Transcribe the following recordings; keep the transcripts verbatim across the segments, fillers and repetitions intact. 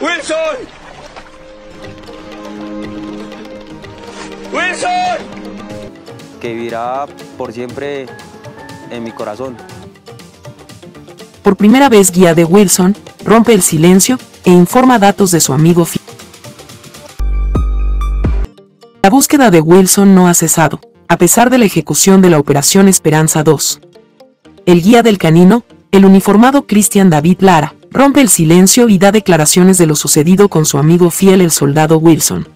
Wilson. Wilson. Que vivirá por siempre en mi corazón. Por primera vez, guía de Wilson rompe el silencio e informa datos de su amigo. La búsqueda de Wilson no ha cesado, a pesar de la ejecución de la Operación Esperanza dos. El guía del canino, el uniformado Cristian David Lara, rompe el silencio y da declaraciones de lo sucedido con su amigo fiel el soldado Wilson.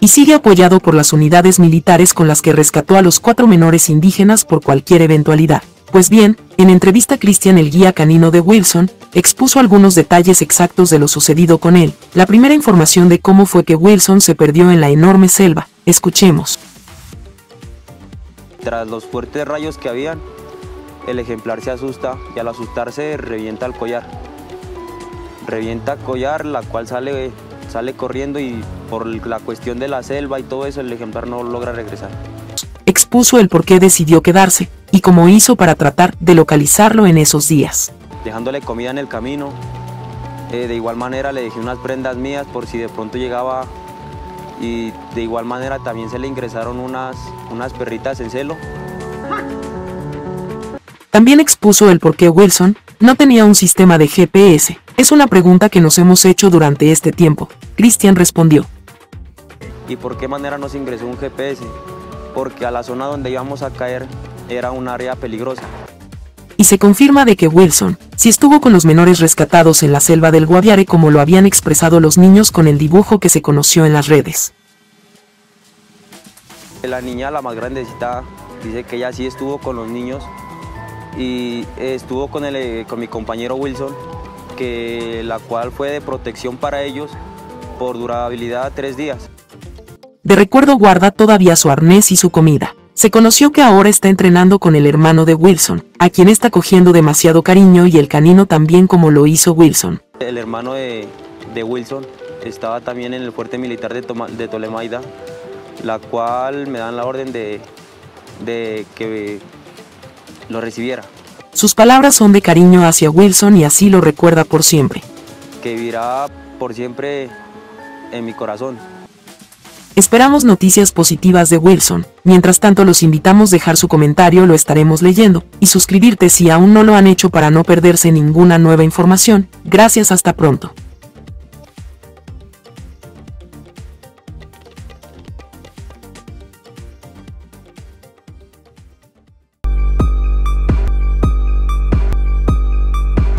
Y sigue apoyado por las unidades militares con las que rescató a los cuatro menores indígenas por cualquier eventualidad. Pues bien, en entrevista Cristian, el guía canino de Wilson, expuso algunos detalles exactos de lo sucedido con él. La primera información de cómo fue que Wilson se perdió en la enorme selva. Escuchemos. Tras los fuertes rayos que habían, el ejemplar se asusta y al asustarse revienta el collar. Revienta collar, la cual sale, sale corriendo y por la cuestión de la selva y todo eso, el ejemplar no logra regresar. Expuso el por qué decidió quedarse y cómo hizo para tratar de localizarlo en esos días. Dejándole comida en el camino, eh, de igual manera le dejé unas prendas mías por si de pronto llegaba, y de igual manera también se le ingresaron unas, unas perritas en celo. También expuso el por qué Wilson no tenía un sistema de G P S. Es una pregunta que nos hemos hecho durante este tiempo. Cristian respondió. ¿Y por qué manera nos ingresó un G P S? Porque a la zona donde íbamos a caer era un área peligrosa. Y se confirma de que Wilson sí estuvo con los menores rescatados en la selva del Guaviare, como lo habían expresado los niños con el dibujo que se conoció en las redes. La niña, la más grandecita, dice que ella sí estuvo con los niños y estuvo con, el, con mi compañero Wilson, que la cual fue de protección para ellos por durabilidad tres días. De recuerdo guarda todavía su arnés y su comida. Se conoció que ahora está entrenando con el hermano de Wilson, a quien está cogiendo demasiado cariño, y el canino también, como lo hizo Wilson. El hermano de, de Wilson estaba también en el fuerte militar de, Toma, de Tolimaida, la cual me dan la orden de, de que lo recibiera. Sus palabras son de cariño hacia Wilson y así lo recuerda por siempre. Que vivirá por siempre en mi corazón. Esperamos noticias positivas de Wilson. Mientras tanto, los invitamos a dejar su comentario, lo estaremos leyendo, y suscribirte si aún no lo han hecho para no perderse ninguna nueva información. Gracias, hasta pronto.